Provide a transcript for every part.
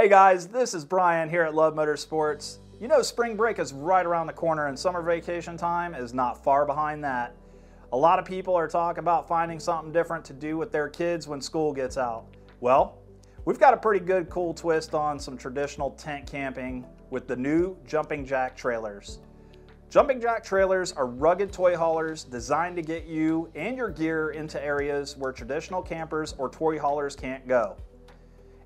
Hey guys, this is Brian here at Love Motorsports. You know, spring break is right around the corner and summer vacation time is not far behind that. A lot of people are talking about finding something different to do with their kids when school gets out. Well, we've got a pretty good cool twist on some traditional tent camping with the new Jumping Jack trailers. Jumping Jack trailers are rugged toy haulers designed to get you and your gear into areas where traditional campers or toy haulers can't go.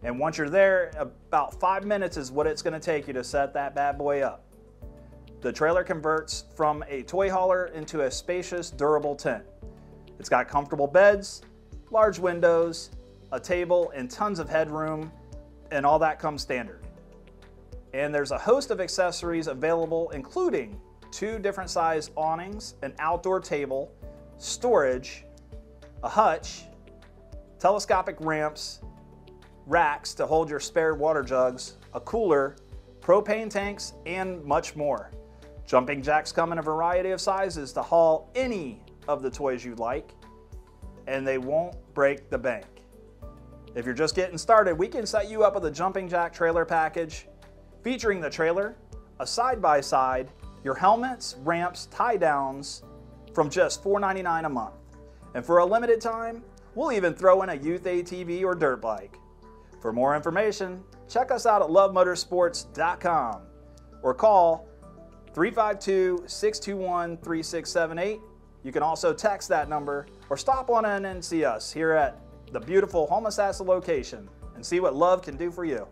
And once you're there, about 5 minutes is what it's gonna take you to set that bad boy up. The trailer converts from a toy hauler into a spacious, durable tent. It's got comfortable beds, large windows, a table, and tons of headroom, and all that comes standard. And there's a host of accessories available, including two different size awnings, an outdoor table, storage, a hutch, telescopic ramps, racks to hold your spare water jugs, a cooler, propane tanks, and much more. Jumping Jacks come in a variety of sizes to haul any of the toys you'd like, and they won't break the bank. If you're just getting started, we can set you up with a Jumping Jack trailer package featuring the trailer, a side-by-side, your helmets, ramps, tie-downs from just $4.99 a month. And for a limited time, we'll even throw in a youth ATV or dirt bike. For more information, check us out at lovemotorsports.com or call 352-621-3678. You can also text that number or stop on in and see us here at the beautiful Homosassa location and see what love can do for you.